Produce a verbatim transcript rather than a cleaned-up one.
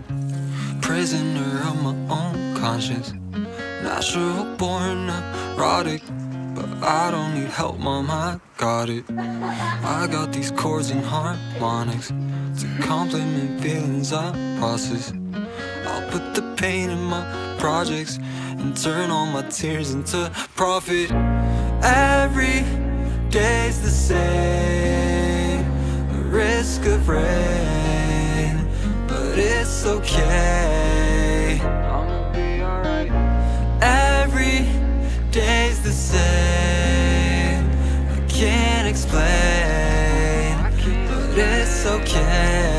heart. Prisoner of my own conscience. Natural born neurotic, but I don't need help, mom, I got it. I got these chords and harmonics to complement feelings I process. I'll put the pain in my projects and turn all my tears into profit. Every day's the same, a risk of rain, but it's okay, I'ma be alright. Every day's the same, I can't explain, but it's okay.